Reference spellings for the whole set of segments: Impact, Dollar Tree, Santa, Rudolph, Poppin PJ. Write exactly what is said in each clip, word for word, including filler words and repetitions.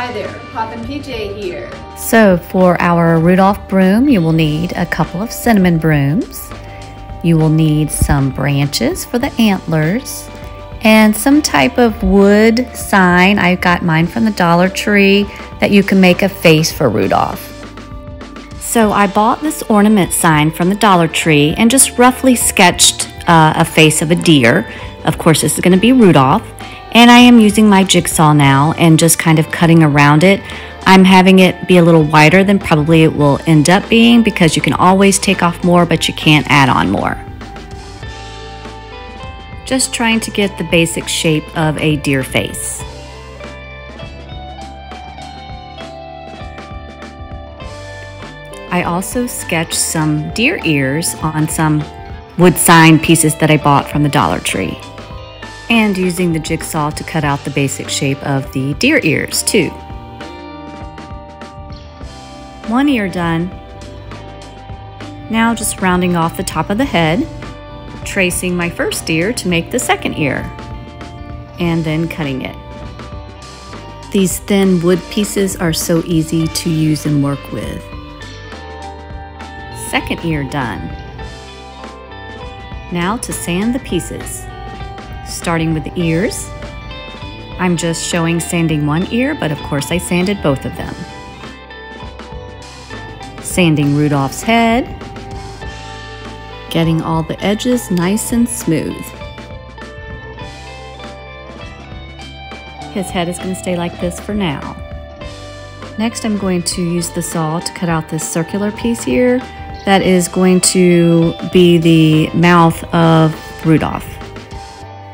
Hi there, Poppin P J here. So for our Rudolph broom, you will need a couple of cinnamon brooms. You will need some branches for the antlers and some type of wood sign. I got mine from the Dollar Tree that you can make a face for Rudolph. So I bought this ornament sign from the Dollar Tree and just roughly sketched uh, a face of a deer. Of course, this is going to be Rudolph. And I am using my jigsaw now and just kind of cutting around it. I'm having it be a little wider than probably it will end up being because you can always take off more, but you can't add on more. Just trying to get the basic shape of a deer face. I also sketched some deer ears on some wood sign pieces that I bought from the Dollar Tree. And using the jigsaw to cut out the basic shape of the deer ears too. One ear done. Now just rounding off the top of the head, tracing my first ear to make the second ear, and then cutting it. These thin wood pieces are so easy to use and work with. Second ear done. Now to sand the pieces. Starting with the ears. I'm just showing sanding one ear, but of course I sanded both of them. Sanding Rudolph's head, getting all the edges nice and smooth. His head is going to stay like this for now. Next, I'm going to use the saw to cut out this circular piece here that is going to be the mouth of Rudolph.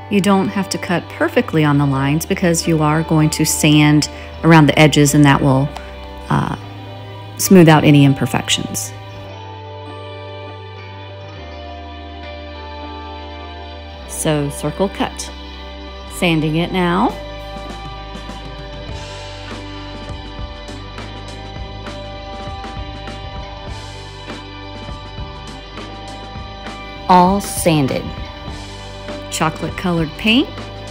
You don't have to cut perfectly on the lines because you are going to sand around the edges, and that will uh, smooth out any imperfections. So circle cut. Sanding it now. All sanded. Chocolate colored paint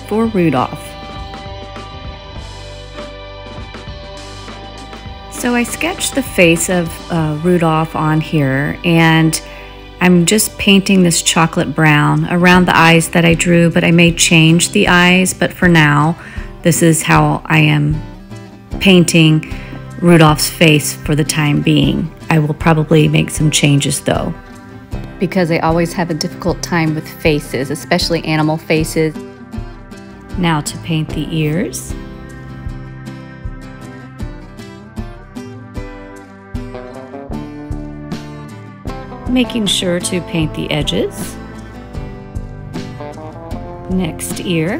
for Rudolph. So I sketched the face of uh, Rudolph on here, and I'm just painting this chocolate brown around the eyes that I drew, but I may change the eyes, but for now this is how I am painting Rudolph's face for the time being. I will probably make some changes though, because I always have a difficult time with faces, especially animal faces. Now to paint the ears. Making sure to paint the edges. Next ear.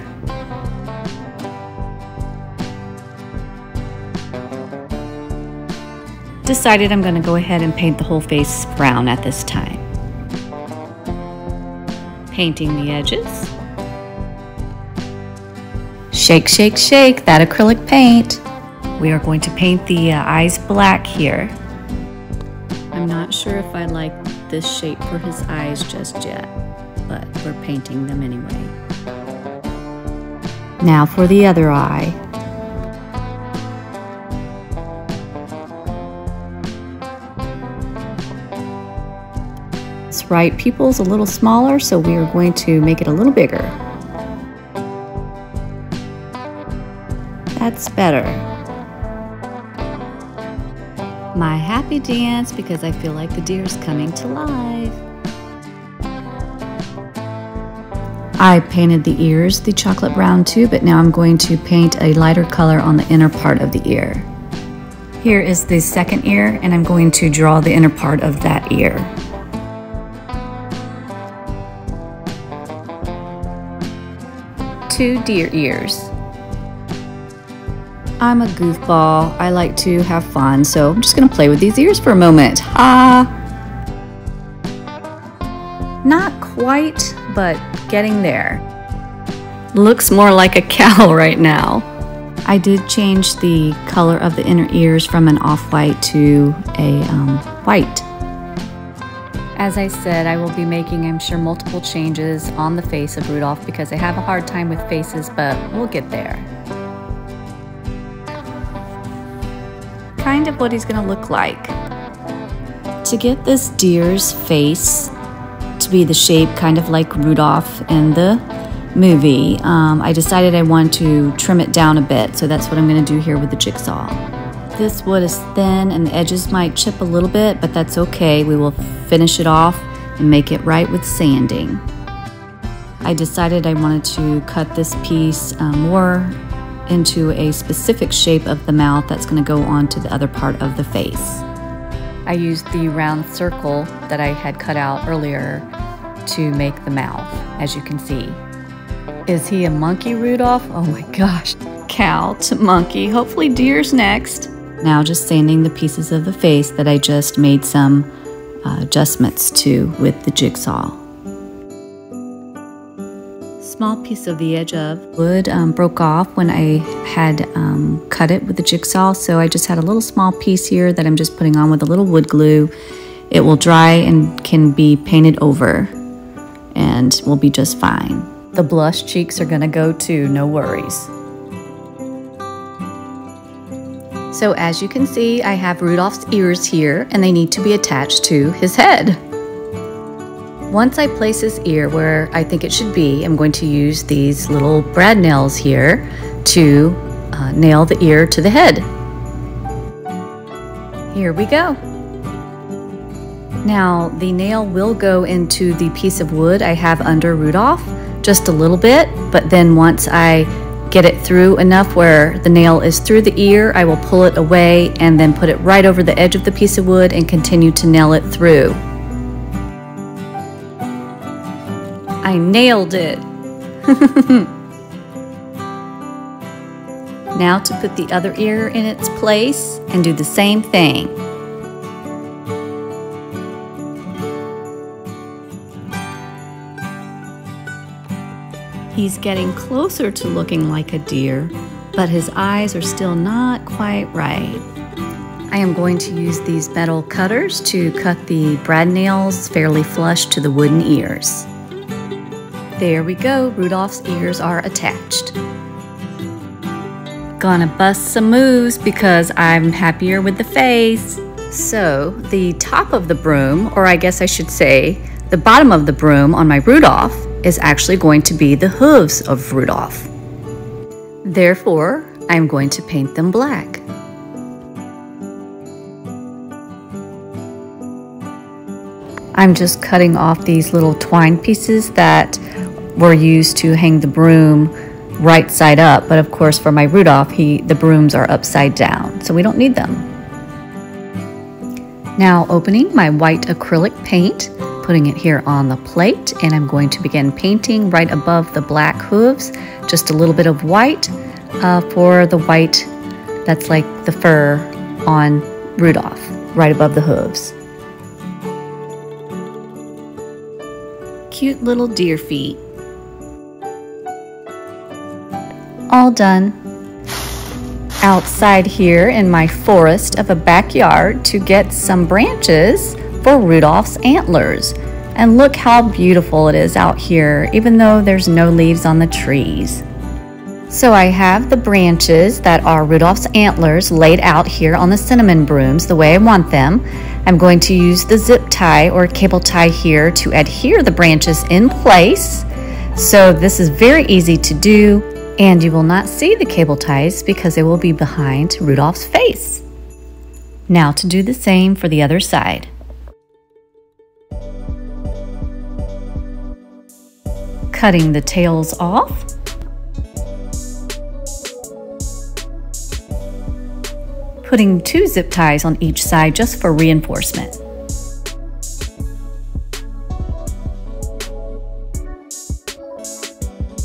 Decided I'm going to go ahead and paint the whole face brown at this time. Painting the edges. Shake, shake, shake that acrylic paint. We are going to paint the uh, eyes black here. I'm not sure if I like this shape for his eyes just yet, but we're painting them anyway. Now for the other eye. Right pupil's a little smaller, so we are going to make it a little bigger. That's better. My happy dance, because I feel like the deer's coming to life. I painted the ears the chocolate brown too, but now I'm going to paint a lighter color on the inner part of the ear. Here is the second ear, and I'm going to draw the inner part of that ear. Two deer ears. I'm a goofball. I like to have fun, so I'm just going to play with these ears for a moment. Ah! Not quite, but getting there. Looks more like a cow right now. I did change the color of the inner ears from an off-white to a um, white. As I said, I will be making, I'm sure, multiple changes on the face of Rudolph because I have a hard time with faces, but we'll get there. kind of what he's gonna look like. To get this deer's face to be the shape kind of like Rudolph in the movie, um, I decided I wanted to trim it down a bit, so that's what I'm gonna do here with the jigsaw. This wood is thin and the edges might chip a little bit, but that's okay. We will finish it off and make it right with sanding. I decided I wanted to cut this piece uh, more into a specific shape of the mouth that's going to go on to the other part of the face. I used the round circle that I had cut out earlier to make the mouth, as you can see. Is he a monkey, Rudolph? Oh my gosh. Cow to monkey. Hopefully deer's next. Now just sanding the pieces of the face that I just made some uh, adjustments to with the jigsaw. Small piece of the edge of wood um, broke off when I had um, cut it with the jigsaw, so I just had a little small piece here that I'm just putting on with a little wood glue. It will dry and can be painted over and will be just fine. The blush cheeks are gonna go too, no worries. So as you can see, I have Rudolph's ears here and they need to be attached to his head. Once I place his ear where I think it should be, I'm going to use these little brad nails here to uh, nail the ear to the head. Here we go. Now the nail will go into the piece of wood I have under Rudolph just a little bit, but then once I get it through enough where the nail is through the ear, I will pull it away and then put it right over the edge of the piece of wood and continue to nail it through. I nailed it! Now to put the other ear in its place and do the same thing. He's getting closer to looking like a deer, but his eyes are still not quite right. I am going to use these metal cutters to cut the brad nails fairly flush to the wooden ears. There we go, Rudolph's ears are attached. Gonna bust some moves because I'm happier with the face. So the top of the broom, or I guess I should say the bottom of the broom on my Rudolph, is actually going to be the hooves of Rudolph. Therefore, I'm going to paint them black. I'm just cutting off these little twine pieces that were used to hang the broom right side up, but of course for my Rudolph, he, the brooms are upside down, so we don't need them. Now opening my white acrylic paint, putting it here on the plate, and I'm going to begin painting right above the black hooves, just a little bit of white uh, for the white that's like the fur on Rudolph, right above the hooves. Cute little deer feet. All done. Outside here in my forest of a backyard to get some branches for Rudolph's antlers. And look how beautiful it is out here, even though there's no leaves on the trees. So I have the branches that are Rudolph's antlers laid out here on the cinnamon brooms the way I want them. I'm going to use the zip tie or cable tie here to adhere the branches in place. So this is very easy to do, and you will not see the cable ties because they will be behind Rudolph's face. Now to do the same for the other side. Cutting the tails off. Putting two zip ties on each side just for reinforcement.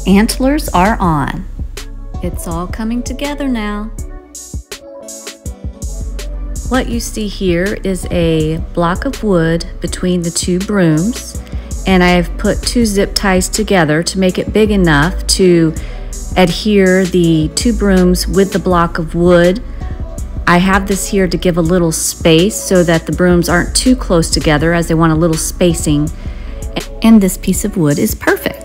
Antlers are on. It's all coming together now. What you see here is a block of wood between the two brooms, and I have put two zip ties together to make it big enough to adhere the two brooms with the block of wood. I have this here to give a little space so that the brooms aren't too close together, as they want a little spacing, and this piece of wood is perfect.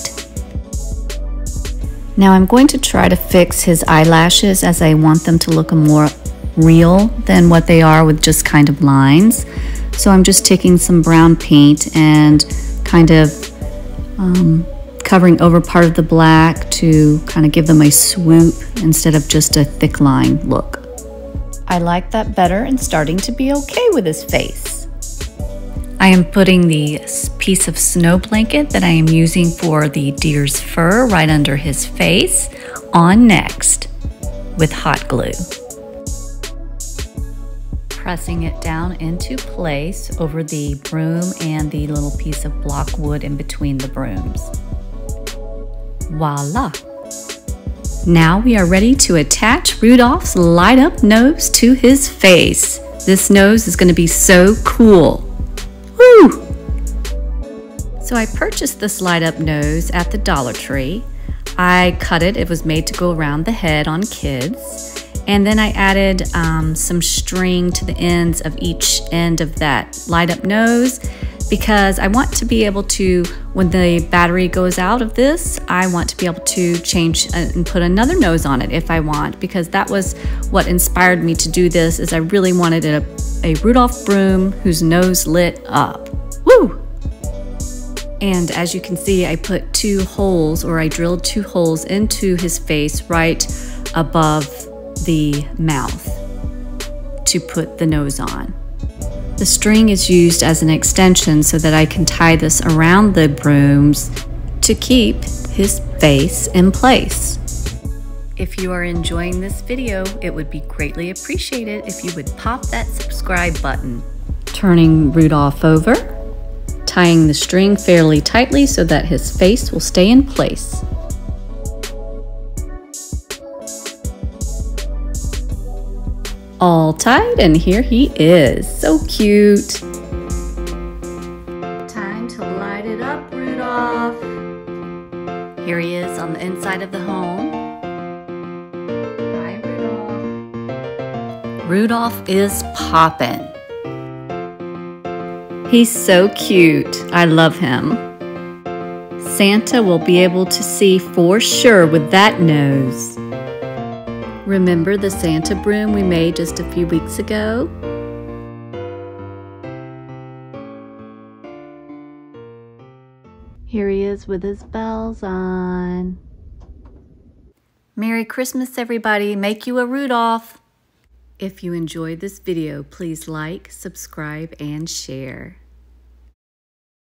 Now I'm going to try to fix his eyelashes as I want them to look more real than what they are with just kind of lines. So I'm just taking some brown paint and kind of um, covering over part of the black to kind of give them a swoop instead of just a thick line look. I like that better and starting to be okay with his face. I am putting the piece of snow blanket that I am using for the deer's fur right under his face on next with hot glue. Pressing it down into place over the broom and the little piece of block wood in between the brooms. Voila! Now we are ready to attach Rudolph's light up nose to his face. This nose is going to be so cool. Woo! So I purchased this light up nose at the Dollar Tree. I cut it. It was made to go around the head on kids. And then I added um, some string to the ends of each end of that light up nose, because I want to be able to, when the battery goes out of this, I want to be able to change and put another nose on it if I want, because that was what inspired me to do this, is I really wanted a, a Rudolph broom whose nose lit up. Woo! And as you can see, I put two holes, or I drilled two holes into his face right above the mouth to put the nose on. The string is used as an extension so that I can tie this around the brooms to keep his face in place. If you are enjoying this video, it would be greatly appreciated if you would pop that subscribe button. Turning Rudolph over, tying the string fairly tightly so that his face will stay in place. All tied, and here he is. So cute. Time to light it up, Rudolph. Here he is on the inside of the home. Hi, Rudolph. Rudolph is poppin'. He's so cute. I love him. Santa will be able to see for sure with that nose. Remember the Santa broom we made just a few weeks ago? Here he is with his bells on. Merry Christmas, everybody. Make you a Rudolph. If you enjoyed this video, please like, subscribe, and share.